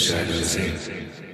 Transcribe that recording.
Shadows in.